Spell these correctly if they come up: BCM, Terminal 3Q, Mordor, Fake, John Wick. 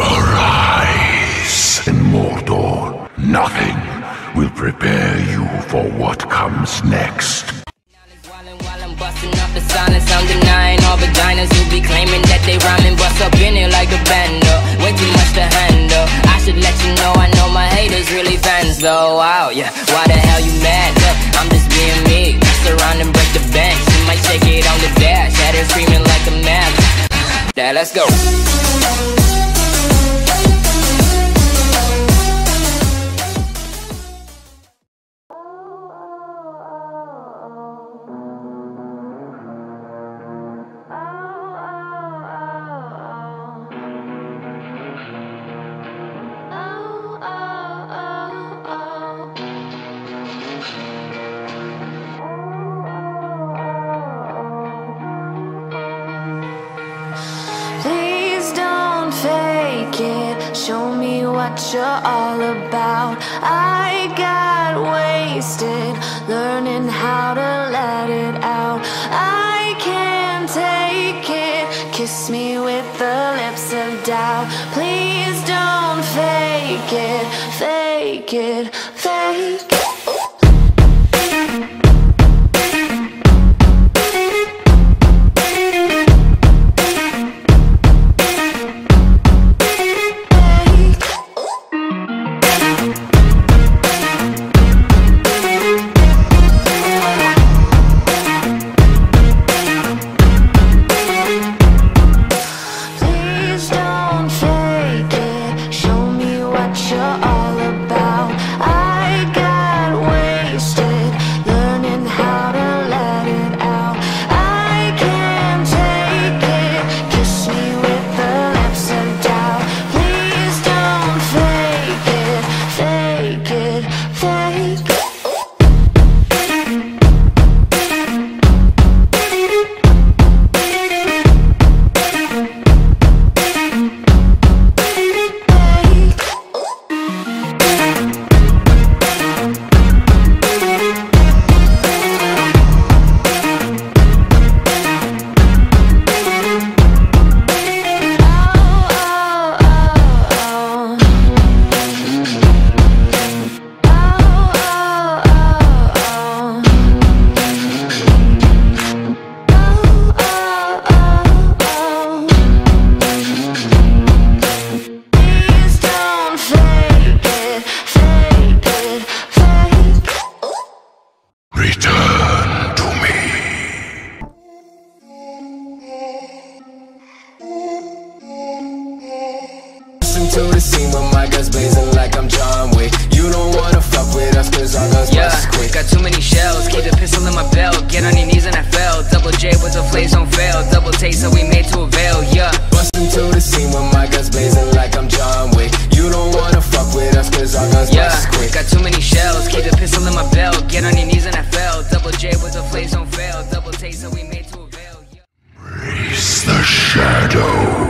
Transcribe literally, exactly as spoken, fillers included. Arise! In Mordor, nothing will prepare you for what comes next. Busting up the silence, I'm denying all vaginas who be claiming that they rhyming. Bust up in it like a bando, way too much to handle. I should let you know, I know my haters really fans though. Wow, yeah, why the hell you mad? Look, I'm just being me, mess around and break the bench. You might shake it on the dash, had her screaming like a mad. Now let's go. Show me what you're all about. I got wasted, learning how to let it out. I can't take it, kiss me with the lips of doubt. Please don't fake it, fake it, fake it. To the scene with my guns blazing like I'm John Wick. You don't wanna fuck with us cause our guns yeah, bust quick. Got too many shells, keep the pistol in my belt. Get on your knees and I fell. Double J with the flames don't fail. Double take so we made to avail, yeah. Bustin' to the scene with my guns blazing like I'm John Wick. You don't wanna fuck with us cause our guns yeah, bust quick. Got too many shells, keep the pistol in my belt. Get on your knees and I fell. Double J with the flames don't fail. Double take so we made to avail, yeah. Raise the shadow.